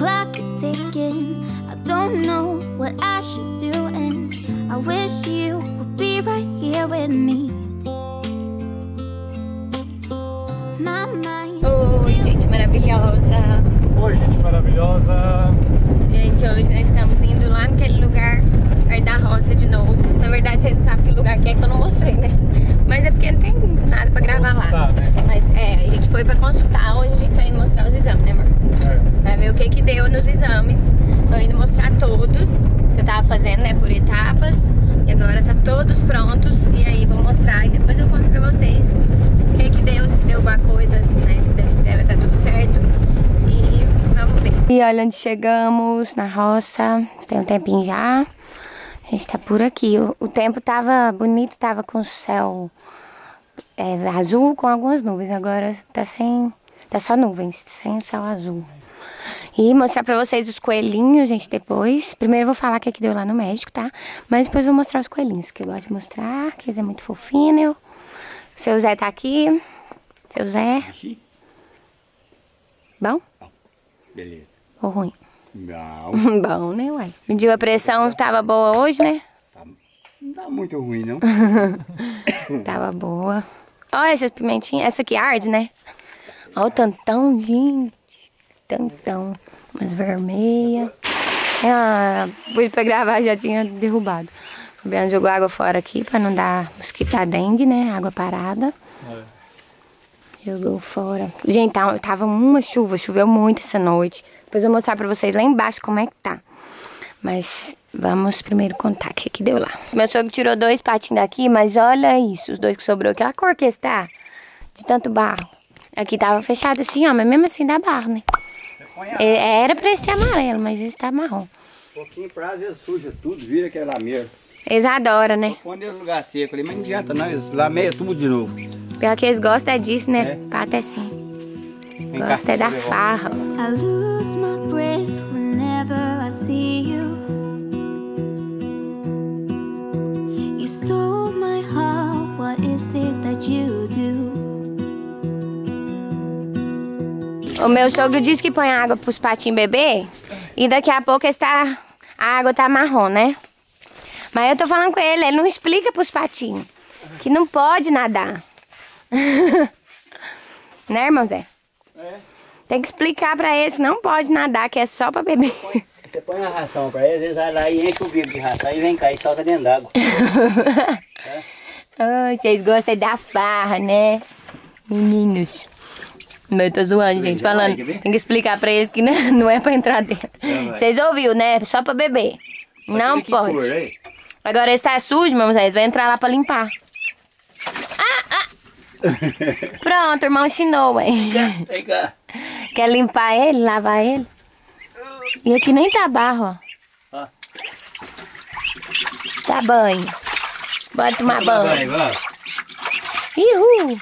clock keeps ticking. I don't know what I should do, and I wish you would be right here with me. My mind. Oi, gente maravilhosa. Oi, gente maravilhosa. Gente, hoje nós estamos indo lá naquele lugar da roça de novo. Na verdade, vocês não sabem que lugar que é, que eu não mostrei, né? Mas é porque não tem nada pra gravar lá, né? Mas é, a gente foi pra consultar. Hoje a gente tá indo mostrar os exames, né, amor? É. Pra ver o que que deu nos exames. Tô indo mostrar todos que eu tava fazendo, né, por etapas. E agora tá todos prontos. E aí vou mostrar e depois eu conto pra vocês o que que deu, se deu alguma coisa, né? Se Deus quiser vai estar tudo certo. E vamos ver. E olha onde chegamos, na roça. Tem um tempinho já. A gente tá por aqui. O tempo tava bonito, tava com o céu azul com algumas nuvens. Agora tá sem... tá só nuvens, sem o céu azul. E mostrar pra vocês os coelhinhos, gente, depois. Primeiro eu vou falar o que é que deu lá no México, tá? Mas depois eu vou mostrar os coelhinhos, que eu gosto de mostrar, que eles é muito fofinho. O seu Zé tá aqui. Seu Zé. Bom? Beleza. Ou ruim? Não. Bom, né, uai? Mediu a pressão, tava boa hoje, né? Não tá muito ruim, não. Tava boa. Olha essas pimentinhas. Essa aqui arde, né? Olha o tantão, gente. Tantão. Umas vermelhas. Ah, fui pra gravar, já tinha derrubado. O Fabiano jogou água fora aqui pra não dar mosquito da dengue, né? Água parada. É. Jogou fora. Gente, tava uma chuva. Choveu muito essa noite. Depois eu vou mostrar pra vocês lá embaixo como é que tá. Mas vamos primeiro contar o que que deu lá. Meu sogro tirou dois patinhos daqui, mas olha isso. Os dois que sobrou aqui. Olha a cor que está de tanto barro. Aqui tava fechado assim, ó. Mas mesmo assim dá barro, né? Era pra esse amarelo, mas esse tá marrom. Um pouquinho pra às vezes suja tudo, vira aquela lameira. Eles adoram, né? Quando eles lugar seco ali, mas não adianta não. Eles lameiam tudo de novo. Pior que eles gostam é disso, né? É. Pata é assim. Gosto é da farra. I lose my breath whenever I see you. You stole my heart, what is it that you do? O meu sogro disse que põe água pros patinhos beber e daqui a pouco está... a água tá marrom, né? Mas eu tô falando com ele não explica pros patinhos que não pode nadar. Né, irmão Zé? É. Tem que explicar pra eles, não pode nadar, que é só pra beber. Você põe a ração pra eles, eles vai lá e enche o bico de ração e vem cá e solta dentro d'água. É. Oh, vocês gostam da farra, né? Meninos. Eu tô zoando, gente, falando. Tem que explicar pra eles que não é pra entrar dentro. Vocês ouviram, né? Só pra beber. Não pode. Cor, agora esse tá sujo, meu Zé, eles vão entrar lá pra limpar. Pronto, o irmão ensinou, hein? Vem cá. Quer limpar ele, lavar ele? E aqui nem tá barro, ó. Ah. Tá banho. Bora tomar banho. Ihu!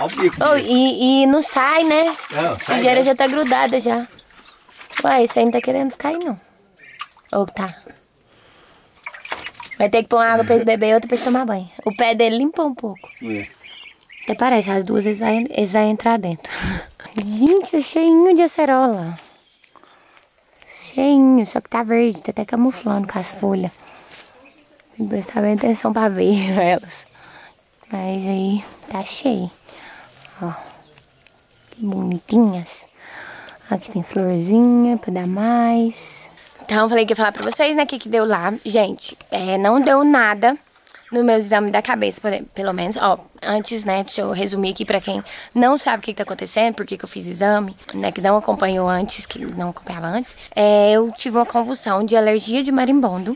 Oh, e não sai, né? Não, sai. A sujeira já tá grudada já. Ué, isso aí não tá querendo ficar aí, não. Ou tá? Vai ter que pôr uma água pra esse bebê e outra pra esse tomar banho. O pé dele limpou um pouco. Até parece, as duas eles vai entrar dentro. Gente, é cheinho de acerola. Cheinho, só que tá verde, tá até camuflando com as folhas. Tem que prestar bem atenção pra ver elas. Mas aí tá cheio. Ó, que bonitinhas. Aqui tem florzinha pra dar mais. Então eu falei que ia falar pra vocês, né, o que que deu lá. Gente, não deu nada. No meu exame da cabeça, pelo menos, ó, antes, né, deixa eu resumir aqui pra quem não sabe o que que tá acontecendo, por que que eu fiz exame, né, que não acompanhou antes, que não acompanhava antes, eu tive uma convulsão de alergia de marimbondo,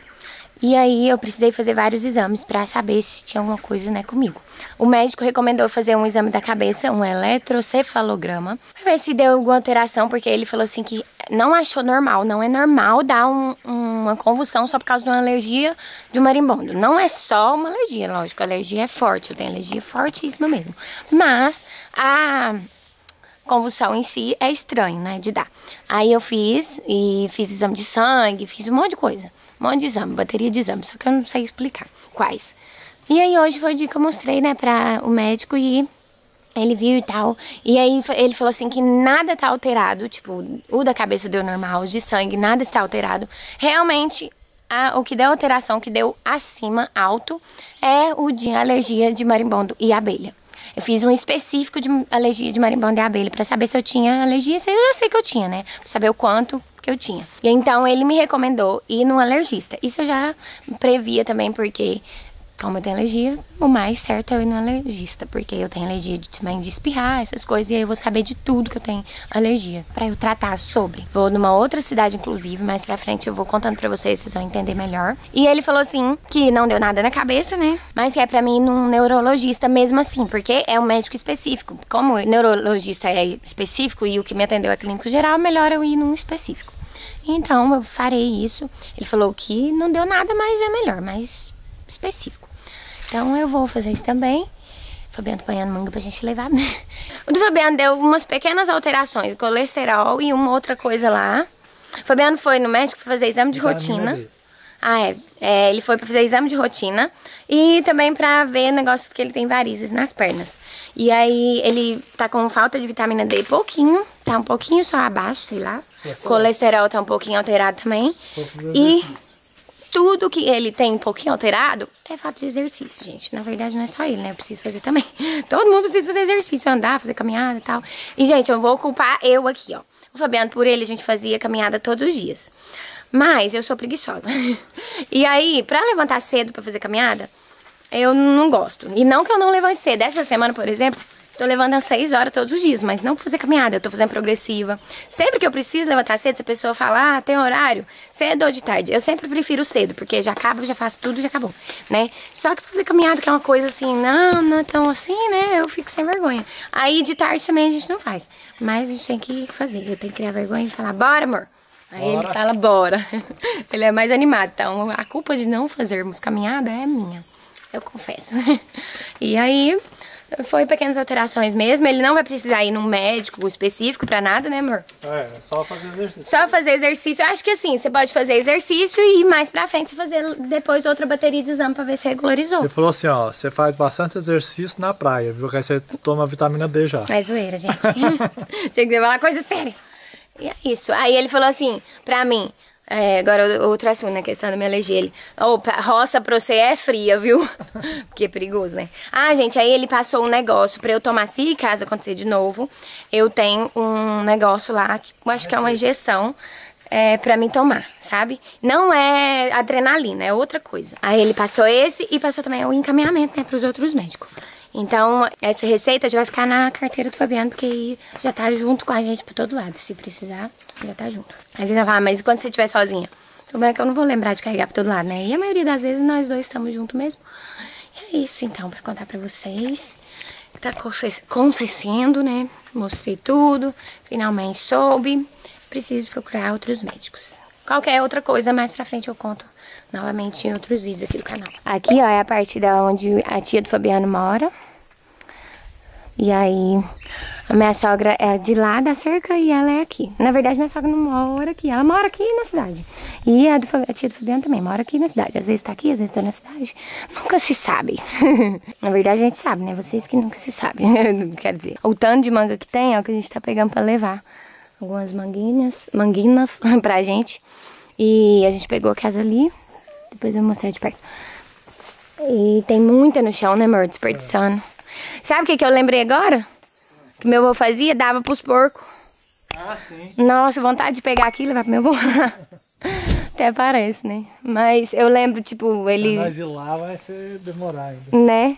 e aí eu precisei fazer vários exames pra saber se tinha alguma coisa, né, comigo. O médico recomendou fazer um exame da cabeça, um eletrocefalograma, pra ver se deu alguma alteração, porque ele falou assim que não achou normal, não é normal dar uma convulsão só por causa de uma alergia de um marimbondo. Não é só uma alergia, lógico, a alergia é forte, eu tenho alergia fortíssima mesmo. Mas a convulsão em si é estranho, né, de dar. Aí eu fiz exame de sangue, fiz um monte de coisa, um monte de exame, bateria de exame, só que eu não sei explicar quais. E aí hoje foi o dia que eu mostrei, né, pra o médico e Ele viu e tal, e aí ele falou assim que nada tá alterado, tipo, o da cabeça deu normal, os de sangue, nada está alterado. Realmente, o que deu alteração, que deu acima, alto, é o de alergia de marimbondo e abelha. Eu fiz um específico de alergia de marimbondo e abelha pra saber se eu tinha alergia, se eu já sei que eu tinha, né? Pra saber o quanto que eu tinha. E então ele me recomendou ir num alergista. Isso eu já previa também, porque... como eu tenho alergia, o mais certo é eu ir no alergista, porque eu tenho alergia também de espirrar, essas coisas, e aí eu vou saber de tudo que eu tenho alergia, pra eu tratar sobre. Vou numa outra cidade, inclusive, mais pra frente eu vou contando pra vocês, vocês vão entender melhor. E ele falou assim, que não deu nada na cabeça, né, mas que é pra mim ir num neurologista mesmo assim, porque é um médico específico. Como o neurologista é específico e o que me atendeu é clínico geral, melhor eu ir num específico. Então, eu farei isso. Ele falou que não deu nada, mas é melhor, mais específico. Então eu vou fazer isso também. O Fabiano apanhando manga pra gente levar, né? O do Fabiano deu umas pequenas alterações, colesterol e uma outra coisa lá. O Fabiano foi no médico pra fazer exame de rotina. Ele foi pra fazer exame de rotina e também pra ver negócio que ele tem varizes nas pernas. E aí ele tá com falta de vitamina D pouquinho, tá um pouquinho só abaixo, sei lá. Colesterol tá um pouquinho alterado também. E... tudo que ele tem um pouquinho alterado é fato de exercício, gente. Na verdade, não é só ele, né? Eu preciso fazer também. Todo mundo precisa fazer exercício, andar, fazer caminhada e tal. E, gente, eu vou culpar eu aqui, ó. O Fabiano, por ele, a gente fazia caminhada todos os dias. Mas eu sou preguiçosa. E aí, pra levantar cedo pra fazer caminhada, eu não gosto. E não que eu não levante cedo. Essa semana, por exemplo, tô levantando 6 horas todos os dias, mas não pra fazer caminhada. Eu tô fazendo progressiva. Sempre que eu preciso levantar cedo, se a pessoa fala, ah, tem horário, cedo ou de tarde. Eu sempre prefiro cedo, porque já acaba, já faço tudo, já acabou, né? Só que pra fazer caminhada, que é uma coisa assim, não é tão assim, né? Eu fico sem vergonha. Aí de tarde também a gente não faz. Mas a gente tem que fazer. Eu tenho que criar vergonha e falar, bora, amor. Aí bora. Ele fala, bora. Ele é mais animado. Então a culpa de não fazermos caminhada é minha. Eu confesso. E aí... foi pequenas alterações mesmo, ele não vai precisar ir num médico específico pra nada, né, amor? É, só fazer exercício. Só fazer exercício. Eu acho que assim, você pode fazer exercício e mais pra frente fazer depois outra bateria de exame pra ver se regularizou. Ele falou assim, ó, você faz bastante exercício na praia, viu? Que aí você toma vitamina D já. É zoeira, gente. Tinha que falar coisa séria. E é isso. Aí ele falou assim, pra mim... é, agora outro assunto, na questão da minha alergia. Ele, opa, roça pra você é fria, viu? Porque é perigoso, né? Ah, gente, aí ele passou um negócio pra eu tomar, se caso acontecer de novo. Eu tenho um negócio lá, tipo, acho que é uma injeção pra mim tomar, sabe? Não é adrenalina, é outra coisa. Aí ele passou esse e passou também o encaminhamento, né, pros outros médicos. Então, essa receita já vai ficar na carteira do Fabiano, porque já tá junto com a gente pra todo lado. Se precisar, já tá junto. Às vezes eu falo, mas e quando você estiver sozinha? Então, é que eu não vou lembrar de carregar pra todo lado, né? E a maioria das vezes nós dois estamos juntos mesmo. E é isso, então, pra contar pra vocês. Tá acontecendo, né? Mostrei tudo. Finalmente soube. Preciso procurar outros médicos. Qualquer outra coisa, mais pra frente eu conto novamente em outros vídeos aqui do canal. Aqui, ó, é a parte da onde a tia do Fabiano mora. E aí, a minha sogra é de lá da cerca e ela é aqui. Na verdade, minha sogra não mora aqui. Ela mora aqui na cidade. E a tia do Fabiano também mora aqui na cidade. Às vezes tá aqui, às vezes tá na cidade. Nunca se sabe. Na verdade, a gente sabe, né? Vocês que nunca se sabem. Quer dizer, o tanto de manga que tem é o que a gente tá pegando pra levar. Algumas manguinhas pra gente. E a gente pegou a casa ali. Depois eu vou mostrar de perto. E tem muita no chão, né, amor? Desperdiçando. Sabe o que eu lembrei agora? Que meu avô fazia? Dava pros porcos. Ah, sim. Nossa, vontade de pegar aqui e levar pro meu avô. Até parece, né? Mas eu lembro, tipo, ele... mas ir lá vai ser demorar ainda. Né?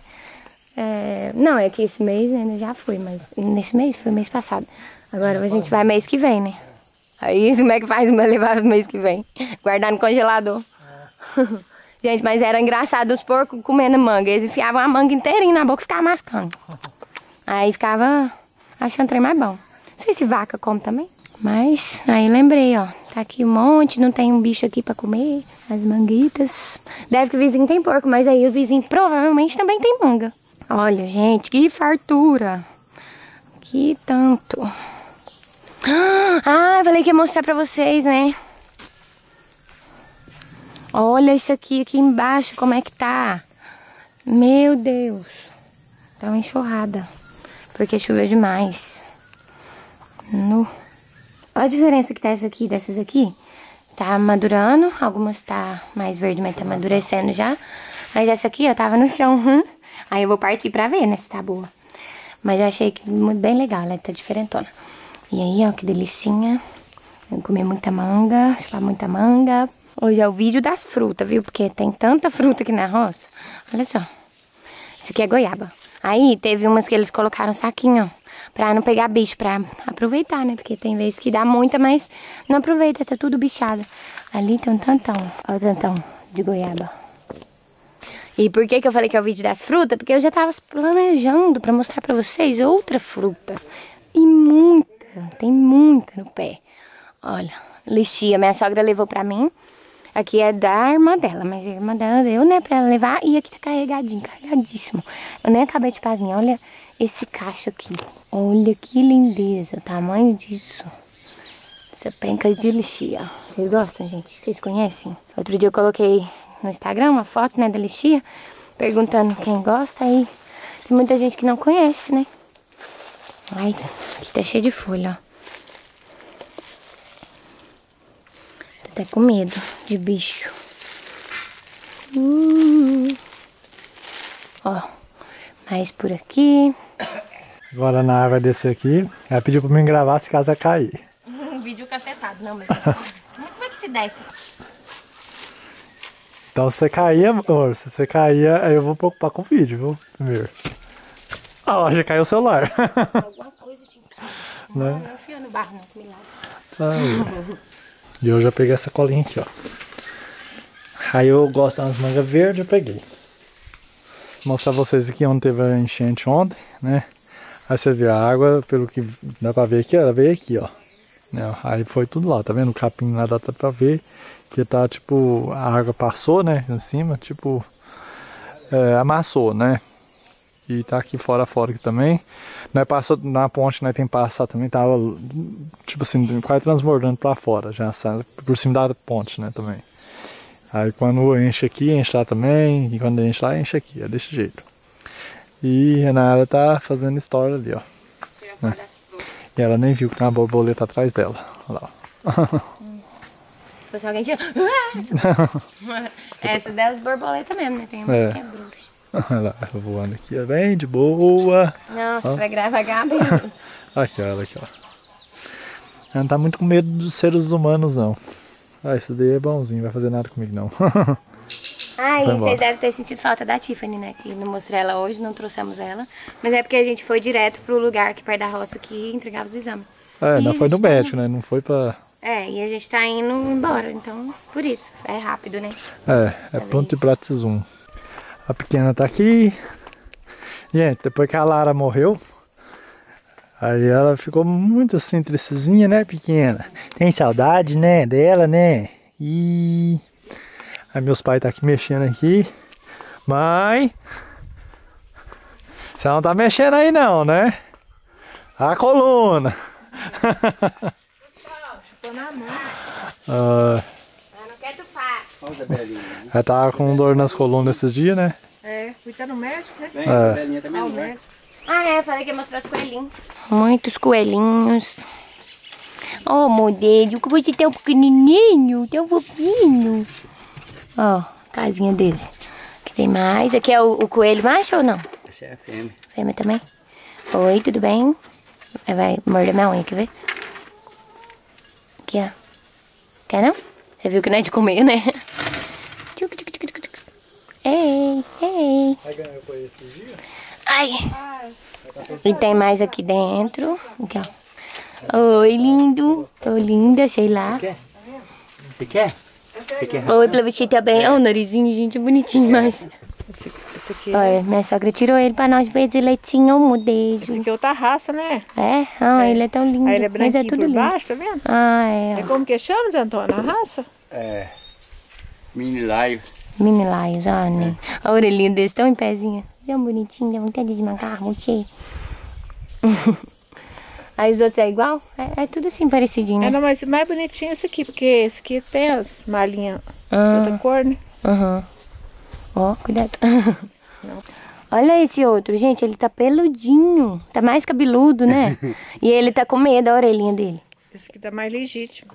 É... não, é que esse mês ainda já fui, mas... nesse mês? Foi mês passado. Agora a gente vai mês que vem, né? Aí como é que faz pra levar mês que vem? Guardar no congelador. Gente, mas era engraçado os porcos comendo manga. Eles enfiavam a manga inteirinha na boca e ficavam mascando. Aí ficava achando o trem mais bom. Não sei se vaca come também. Mas aí lembrei, ó. Tá aqui um monte, não tem um bicho aqui pra comer. As manguitas. Deve que o vizinho tem porco, mas aí o vizinho provavelmente também tem manga. Olha, gente, que fartura. Que tanto. Ah, eu falei que ia mostrar pra vocês, né? Olha isso aqui, aqui embaixo, como é que tá. Meu Deus. Tá uma enxurrada. porque choveu demais. No. Olha a diferença que tá essa aqui dessas aqui. Tá madurando, algumas tá mais verde, mas tá amadurecendo já. Mas essa aqui, eu tava no chão. Aí eu vou partir pra ver, né, se tá boa. Mas eu achei que muito bem legal, ela tá diferentona. E aí, ó, que delicinha. Eu comi muita manga, chupar muita manga. Hoje é o vídeo das frutas, viu? Porque tem tanta fruta aqui na roça. Olha só. Isso aqui é goiaba. Aí teve umas que eles colocaram saquinho, ó. Pra não pegar bicho, pra aproveitar, né? Porque tem vezes que dá muita, mas não aproveita, tá tudo bichado. Ali tem um tantão, ó o tantão de goiaba. E por que que eu falei que é o vídeo das frutas? Porque eu já tava planejando pra mostrar pra vocês outra fruta. E muita, tem muita no pé. Olha, lixia, minha sogra levou pra mim. Aqui é da irmã dela, mas a irmã dela deu, né, pra ela levar. E aqui tá carregadinho, carregadíssimo. Eu nem acabei de pasminhar, olha... Esse cacho aqui, olha que lindeza, o tamanho disso. Essa penca de lixia, vocês gostam, gente? Vocês conhecem? Outro dia eu coloquei no Instagram uma foto, né, da lixia, perguntando quem gosta, aí tem muita gente que não conhece, né? Ai, aqui tá cheio de folha, ó. Tô até com medo de bicho. Ó, mais por aqui... Agora a Naara vai descer aqui. Ela pediu pra mim gravar se casa cair. Um vídeo cacetado, não, mas... Como é que se desce? Então se você cair, amor, se você cair, aí eu vou preocupar com o vídeo, viu? Primeiro. Ah, ó, já caiu o celular. Alguma coisa tinha que... Não, não fio no barro, não, que milagre. Aí. E eu já peguei essa colinha aqui, ó. Aí eu gosto das mangas verdes, eu peguei. Vou mostrar vocês aqui onde teve a enchente ontem, né? Aí você vê a água, pelo que dá pra ver aqui, ela veio aqui, ó. Aí foi tudo lá, tá vendo? O capim lá dá pra ver que tá, tipo, a água passou, né? Em cima, tipo, amassou, né? E tá aqui fora aqui também. Nós passou na ponte, né? Tem que passar também, tava, tipo assim, quase transbordando pra fora, já sabe? Por cima da ponte, né? Também. Aí quando enche aqui, enche lá também. E quando enche lá, enche aqui, é desse jeito. E a Naara tá fazendo história ali, ó. Né? E ela nem viu que tem uma borboleta atrás dela. Olha lá, ó. Se alguém tinha... Essa das borboletas mesmo, né? Tem uma que é bruxa. Olha lá, ela voando aqui, ó. Bem de boa. Nossa, ó. Vai gravar Gabi. Aqui, ó, ela aqui, ó. Ela não tá muito com medo dos seres humanos, não. Ah, isso daí é bonzinho, não vai fazer nada comigo, não. Ah, e vocês devem ter sentido falta da Tiffany, né? Que não mostrei ela hoje, não trouxemos ela. Mas é porque a gente foi direto pro lugar aqui perto da roça que entregava os exames. É, não foi no médico, né? Não foi pra... É, e a gente tá indo embora, então por isso. É rápido, né? É pronto e prato zoom. A pequena tá aqui. Gente, depois que a Naara morreu, aí ela ficou muito assim, tristezinha, né, pequena? Tem saudade, né, dela, né? E... Aí meus pais tá aqui mexendo aqui. Mãe! Você não tá mexendo aí não, né? A coluna! Chupou na mão. Ela não quer tufar. Ela tava com dor nas colunas esses dias, né? É, fui tá no médico, né? É. Belinha também no médico. Ah, é, falei que ia mostrar os coelhinhos. Muitos coelhinhos. Oh, meu Deus, que você tem um pequenininho, tão fofinho. Ó, casinha deles. Aqui tem mais. Aqui é o coelho macho ou não? Esse é a fêmea. Fêmea também? Oi, tudo bem? Vai morder minha unha, quer ver? Aqui, ó. Quer não? Você viu que não é de comer, né? Ei, ei. Ai. E tem mais aqui dentro. Aqui, ó. Oi, lindo. Ou linda, sei lá. Você quer? Oi, pra você também. Olha o narizinho, gente, é bonitinho, mas... Esse aqui... Olha, minha sogra tirou ele pra nós ver direitinho, o modelo. Esse aqui é outra raça, né? É? Ah, ele é tão lindo. Aí ele é branquinho, mas é tudo por baixo, tá vendo? Ah, é. É como que chama, Zé Antônio, a raça? É... Mini Laios. Mini Laios, olha, né? A orelhinha desse, tão em pezinha. Tão bonitinho, dá vontade de macarrão, cheio. Aí os outros é igual? É tudo assim, parecidinho, né? É, não, mas o mais bonitinho é esse aqui, porque esse aqui tem as malinhas de outra cor, né? Aham. Ó, cuidado. Olha esse outro, gente, ele tá peludinho. Tá mais cabeludo, né? E ele tá com medo da orelhinha dele. Esse aqui tá mais legítimo.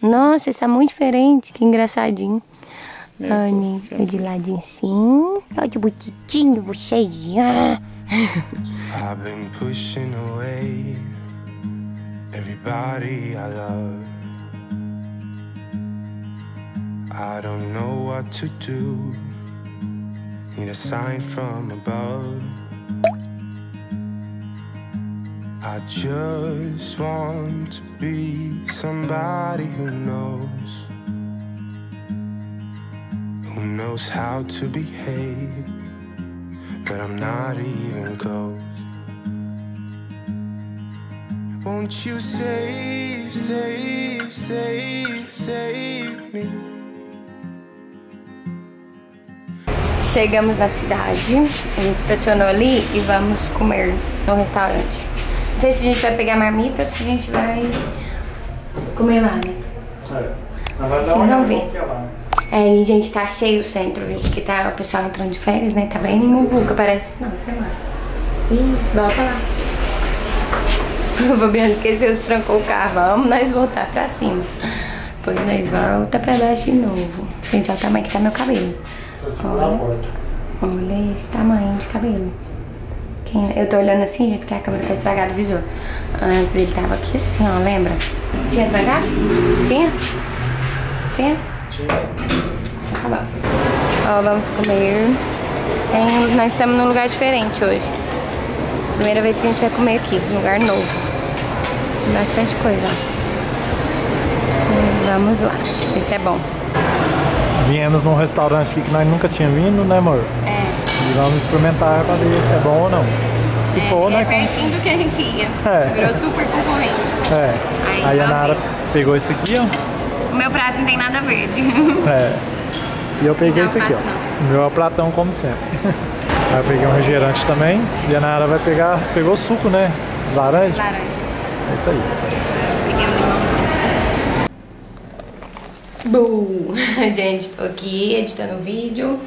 Nossa, esse tá muito diferente. Que engraçadinho. Olha, de ladinho assim. Olha que bonitinho vocês. I've been pushing away everybody I love. I don't know what to do. Need a sign from above. I just want to be somebody who knows how to behave, but I'm not even close. Won't you save, save, save, save me? Chegamos na cidade, a gente estacionou ali e vamos comer no restaurante. Não sei se a gente vai pegar marmita ou se a gente vai comer lá, né? Vocês vão ver. É, e gente, tá cheio o centro, viu? Porque tá o pessoal entrando de férias, né? Tá bem no vulca, parece. Não, sei lá. Ih, volta lá. O Fabiano esqueceu, se trancou o carro. Vamos nós voltar pra cima. Depois nós volta pra baixo de novo. Gente, olha o tamanho que tá meu cabelo. Olha esse tamanho de cabelo. Eu tô olhando assim, gente, porque a câmera tá estragada o visor. Antes ele tava aqui assim, ó, lembra? Tinha trancado? Tinha? Tinha? Tinha. Tá bom. Ó, vamos comer. Nós estamos num lugar diferente hoje. Primeira vez que a gente vai comer aqui, um lugar novo. Tem bastante coisa, ó. Vamos lá. Esse é bom. Viemos num restaurante aqui que nós nunca tínhamos vindo, né, amor? É. E vamos experimentar pra ver se é bom ou não. Se for, né? É pertinho do que a gente ia. É. Virou super concorrente. É. Aí a Naara pegou esse aqui, ó. O meu prato não tem nada verde. É. E eu peguei esse aqui, ó. O meu é platão, como sempre. Aí eu peguei um refrigerante também. E a Naara vai pegar... Pegou suco, né? Laranja? Suco de laranja. É isso aí. Peguei um limão. Bum! Gente, tô aqui editando o vídeo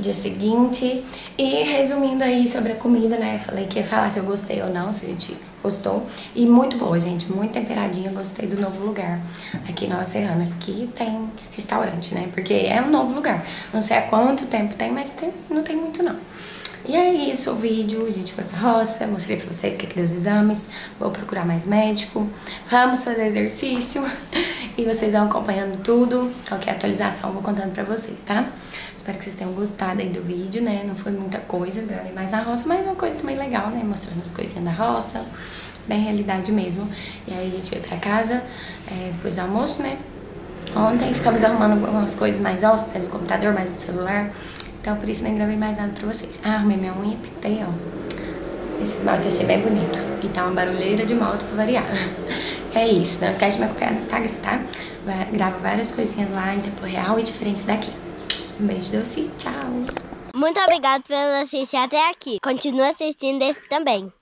dia seguinte e resumindo aí sobre a comida, né? Falei que ia falar se eu gostei ou não, se a gente gostou. E muito boa, gente, muito temperadinha. Gostei do novo lugar aqui em Nova Serrana, que tem restaurante, né? Porque é um novo lugar. Não sei há quanto tempo tem, mas tem, não tem muito não. E é isso o vídeo, a gente foi pra roça, mostrei pra vocês o que deu os exames, vou procurar mais médico, vamos fazer exercício e vocês vão acompanhando tudo, qualquer atualização eu vou contando pra vocês, tá? Espero que vocês tenham gostado aí do vídeo, né? Não foi muita coisa, gravei mais na roça, mas uma coisa também legal, né? Mostrando as coisinhas da roça, bem realidade mesmo. E aí a gente veio pra casa, depois do almoço, né? Ontem ficamos arrumando algumas coisas mais off, mais o computador, mais o celular. Então, por isso, nem gravei mais nada pra vocês. Ah, arrumei minha unha, pintei, ó. Esse esmalte eu achei bem bonito. E tá uma barulheira de moto pra variar. É isso. Não esquece de me acompanhar no Instagram, tá? Gravo várias coisinhas lá em tempo real e diferentes daqui. Um beijo doce. Tchau. Muito obrigado por assistir até aqui. Continua assistindo esse também.